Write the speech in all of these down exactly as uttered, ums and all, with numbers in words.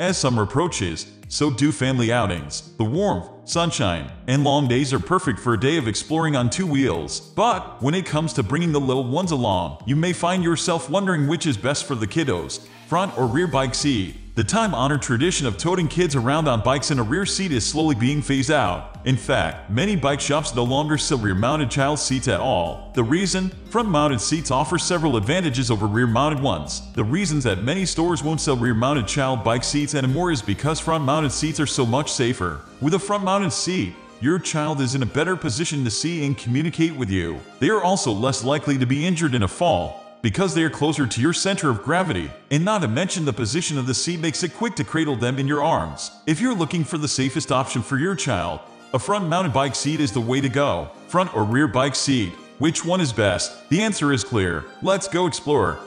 As summer approaches, so do family outings. The warmth, sunshine, and long days are perfect for a day of exploring on two wheels. But when it comes to bringing the little ones along, you may find yourself wondering which is best for the kiddos, front or rear bike seat. The time-honored tradition of toting kids around on bikes in a rear seat is slowly being phased out. In fact, many bike shops no longer sell rear-mounted child seats at all. The reason? Front-mounted seats offer several advantages over rear-mounted ones. The reasons that many stores won't sell rear-mounted child bike seats anymore is because front-mounted seats are so much safer. With a front-mounted seat, your child is in a better position to see and communicate with you. They are also less likely to be injured in a fall, because they are closer to your center of gravity, and not to mention the position of the seat makes it quick to cradle them in your arms. If you're looking for the safest option for your child, a front-mounted bike seat is the way to go. Front or rear bike seat? Which one is best? The answer is clear. Let's go explore.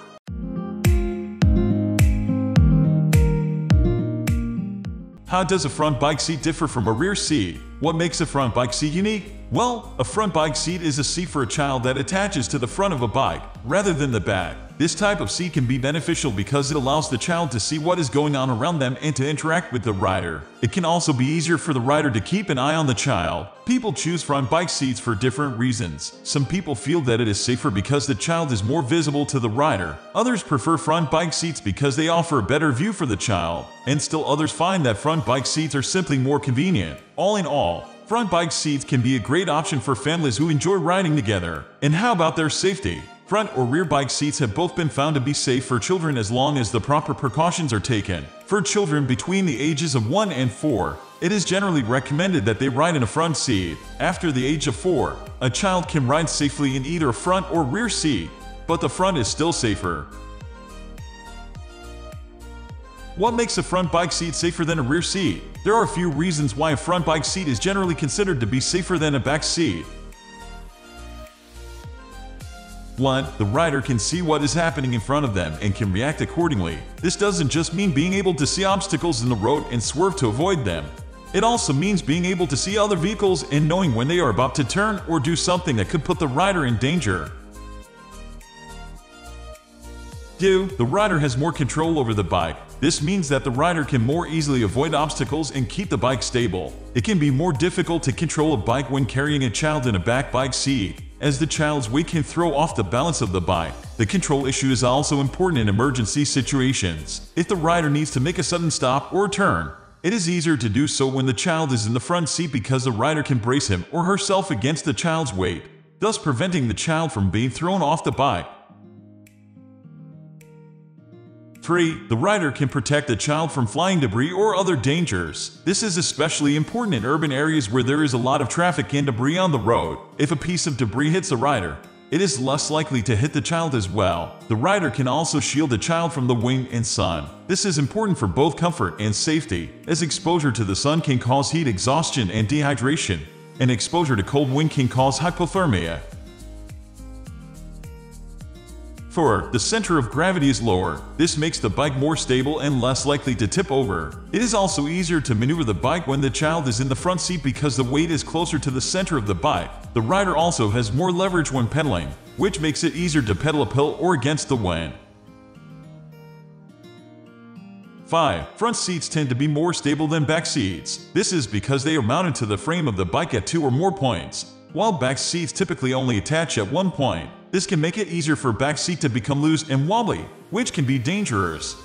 How does a front bike seat differ from a rear seat? What makes a front bike seat unique? Well, a front bike seat is a seat for a child that attaches to the front of a bike, rather than the back. This type of seat can be beneficial because it allows the child to see what is going on around them and to interact with the rider. It can also be easier for the rider to keep an eye on the child. People choose front bike seats for different reasons. Some people feel that it is safer because the child is more visible to the rider. Others prefer front bike seats because they offer a better view for the child. And still others find that front bike seats are simply more convenient. All in all, front bike seats can be a great option for families who enjoy riding together. And how about their safety? Front or rear bike seats have both been found to be safe for children as long as the proper precautions are taken. For children between the ages of one and four, it is generally recommended that they ride in a front seat. After the age of four, a child can ride safely in either front or rear seat, but the front is still safer. What makes a front bike seat safer than a rear seat? There are a few reasons why a front bike seat is generally considered to be safer than a back seat. One, the rider can see what is happening in front of them and can react accordingly. This doesn't just mean being able to see obstacles in the road and swerve to avoid them. It also means being able to see other vehicles and knowing when they are about to turn or do something that could put the rider in danger. Two, the rider has more control over the bike. This means that the rider can more easily avoid obstacles and keep the bike stable. It can be more difficult to control a bike when carrying a child in a back bike seat, as the child's weight can throw off the balance of the bike. The control issue is also important in emergency situations. If the rider needs to make a sudden stop or turn, it is easier to do so when the child is in the front seat because the rider can brace him or herself against the child's weight, thus preventing the child from being thrown off the bike. Three. The rider can protect the child from flying debris or other dangers. This is especially important in urban areas where there is a lot of traffic and debris on the road. If a piece of debris hits the rider, it is less likely to hit the child as well. The rider can also shield the child from the wind and sun. This is important for both comfort and safety, as exposure to the sun can cause heat exhaustion and dehydration, and exposure to cold wind can cause hypothermia. Four. The center of gravity is lower. This makes the bike more stable and less likely to tip over. It is also easier to maneuver the bike when the child is in the front seat because the weight is closer to the center of the bike. The rider also has more leverage when pedaling, which makes it easier to pedal uphill or against the wind. Five. Front seats tend to be more stable than back seats. This is because they are mounted to the frame of the bike at two or more points, while back seats typically only attach at one point. This can make it easier for back seat to become loose and wobbly, which can be dangerous.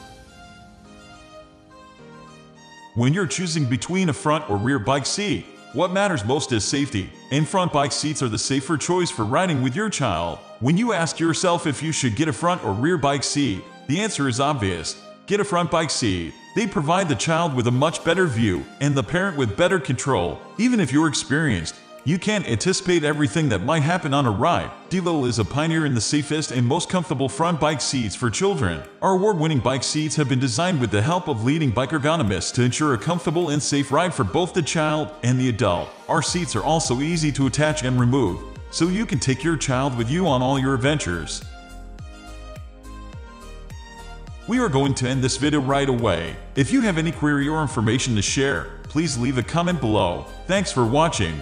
When you're choosing between a front or rear bike seat, what matters most is safety, and front bike seats are the safer choice for riding with your child. When you ask yourself if you should get a front or rear bike seat, the answer is obvious. Get a front bike seat. They provide the child with a much better view and the parent with better control. Even if you're experienced, you can't anticipate everything that might happen on a ride. D-Lite is a pioneer in the safest and most comfortable front bike seats for children. Our award-winning bike seats have been designed with the help of leading bike ergonomists to ensure a comfortable and safe ride for both the child and the adult. Our seats are also easy to attach and remove, so you can take your child with you on all your adventures. We are going to end this video right away. If you have any query or information to share, please leave a comment below. Thanks for watching.